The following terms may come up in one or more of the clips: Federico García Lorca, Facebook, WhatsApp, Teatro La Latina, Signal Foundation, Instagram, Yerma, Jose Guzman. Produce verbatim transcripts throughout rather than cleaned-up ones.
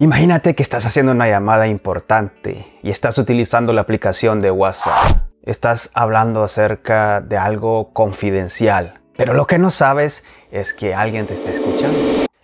Imagínate que estás haciendo una llamada importante y estás utilizando la aplicación de WhatsApp. Estás hablando acerca de algo confidencial, pero lo que no sabes es que alguien te está escuchando.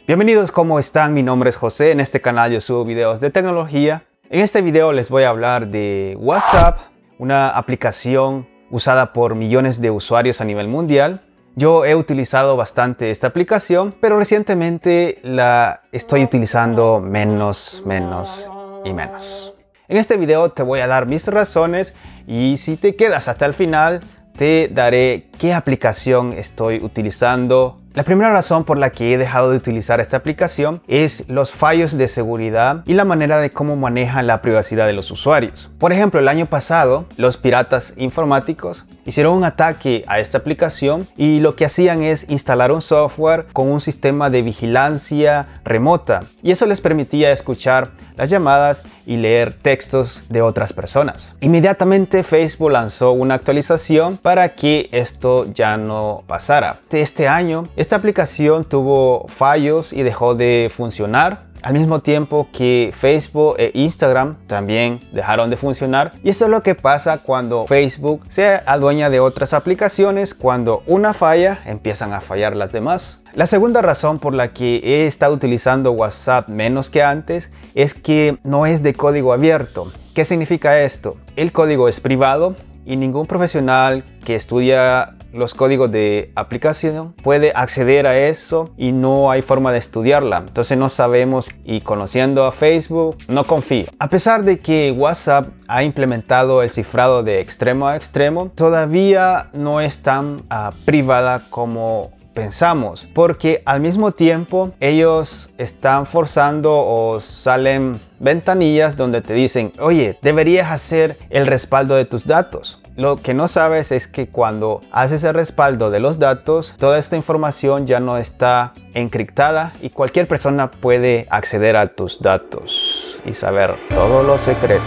Bienvenidos, ¿cómo están? Mi nombre es José. En este canal yo subo videos de tecnología. En este video les voy a hablar de WhatsApp, una aplicación usada por millones de usuarios a nivel mundial. Yo he utilizado bastante esta aplicación, pero recientemente la estoy utilizando menos, menos y menos. En este video te voy a dar mis razones y si te quedas hasta el final, te daré qué aplicación estoy utilizando. La primera razón por la que he dejado de utilizar esta aplicación es los fallos de seguridad y la manera de cómo maneja la privacidad de los usuarios. Por ejemplo, el año pasado, los piratas informáticos hicieron un ataque a esta aplicación y lo que hacían es instalar un software con un sistema de vigilancia remota, y eso les permitía escuchar las llamadas y leer textos de otras personas. Inmediatamente Facebook lanzó una actualización para que esto ya no pasara. Este año, esta aplicación tuvo fallos y dejó de funcionar, al mismo tiempo que Facebook e Instagram también dejaron de funcionar. Y esto es lo que pasa cuando Facebook se adueña de otras aplicaciones. Cuando una falla, empiezan a fallar las demás. La segunda razón por la que he estado utilizando WhatsApp menos que antes es que no es de código abierto. ¿Qué significa esto? El código es privado y ningún profesional que estudia los códigos de aplicación puede acceder a eso, y no hay forma de estudiarla. Entonces no sabemos, y conociendo a Facebook no confío. A pesar de que WhatsApp ha implementado el cifrado de extremo a extremo, todavía no es tan uh, privada como pensamos, porque al mismo tiempo ellos están forzando o salen ventanillas donde te dicen: oye, deberías hacer el respaldo de tus datos. Lo que no sabes es que cuando haces el respaldo de los datos, toda esta información ya no está encriptada y cualquier persona puede acceder a tus datos y saber todos los secretos.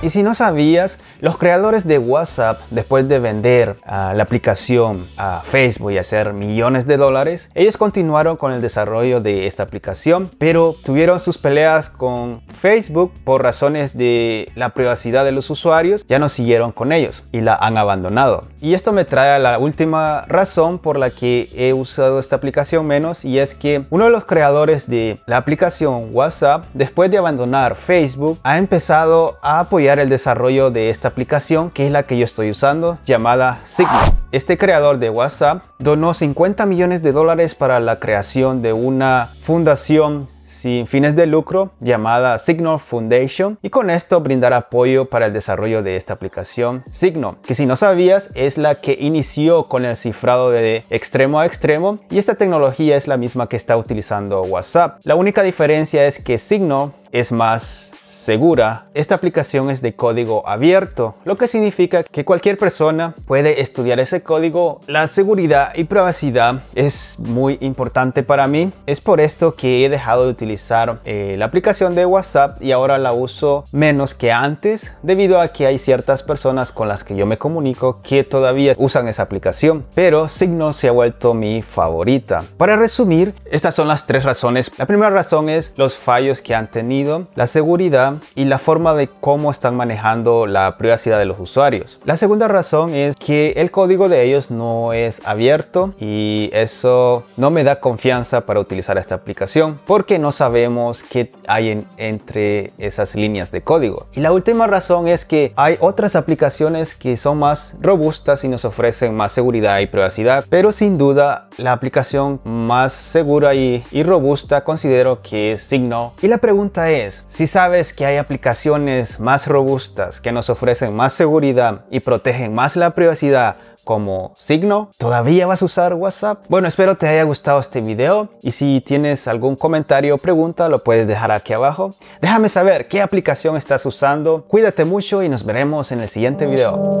Y si no sabías, los creadores de WhatsApp, después de vender uh, la aplicación a Facebook y hacer millones de dólares, ellos continuaron con el desarrollo de esta aplicación, pero tuvieron sus peleas con Facebook por razones de la privacidad de los usuarios. Ya no siguieron con ellos y la han abandonado. Y esto me trae a la última razón por la que he usado esta aplicación menos, y es que uno de los creadores de la aplicación WhatsApp, después de abandonar Facebook, ha empezado a apoyar el desarrollo de esta aplicación, que es la que yo estoy usando, llamada Signal. Este creador de WhatsApp donó cincuenta millones de dólares para la creación de una fundación sin fines de lucro llamada Signal Foundation, y con esto brindar apoyo para el desarrollo de esta aplicación Signal, que si no sabías es la que inició con el cifrado de extremo a extremo, y esta tecnología es la misma que está utilizando WhatsApp. La única diferencia es que Signal es más segura. Esta aplicación es de código abierto, lo que significa que cualquier persona puede estudiar ese código. La seguridad y privacidad es muy importante para mí. Es por esto que he dejado de utilizar eh, la aplicación de WhatsApp, y ahora la uso menos que antes, debido a que hay ciertas personas con las que yo me comunico que todavía usan esa aplicación, pero Signal se ha vuelto mi favorita. Para resumir, estas son las tres razones. La primera razón es los fallos que han tenido, la seguridad y la forma de cómo están manejando la privacidad de los usuarios. La segunda razón es que el código de ellos no es abierto, y eso no me da confianza para utilizar esta aplicación, porque no sabemos qué hay en, entre esas líneas de código. Y la última razón es que hay otras aplicaciones que son más robustas y nos ofrecen más seguridad y privacidad, pero sin duda la aplicación más segura y, y robusta considero que es Signal. Y la pregunta es, si sabes que hay aplicaciones más robustas que nos ofrecen más seguridad y protegen más la privacidad como Signal, ¿todavía vas a usar WhatsApp? Bueno, espero te haya gustado este video, y si tienes algún comentario o pregunta lo puedes dejar aquí abajo. Déjame saber qué aplicación estás usando. Cuídate mucho y nos veremos en el siguiente video.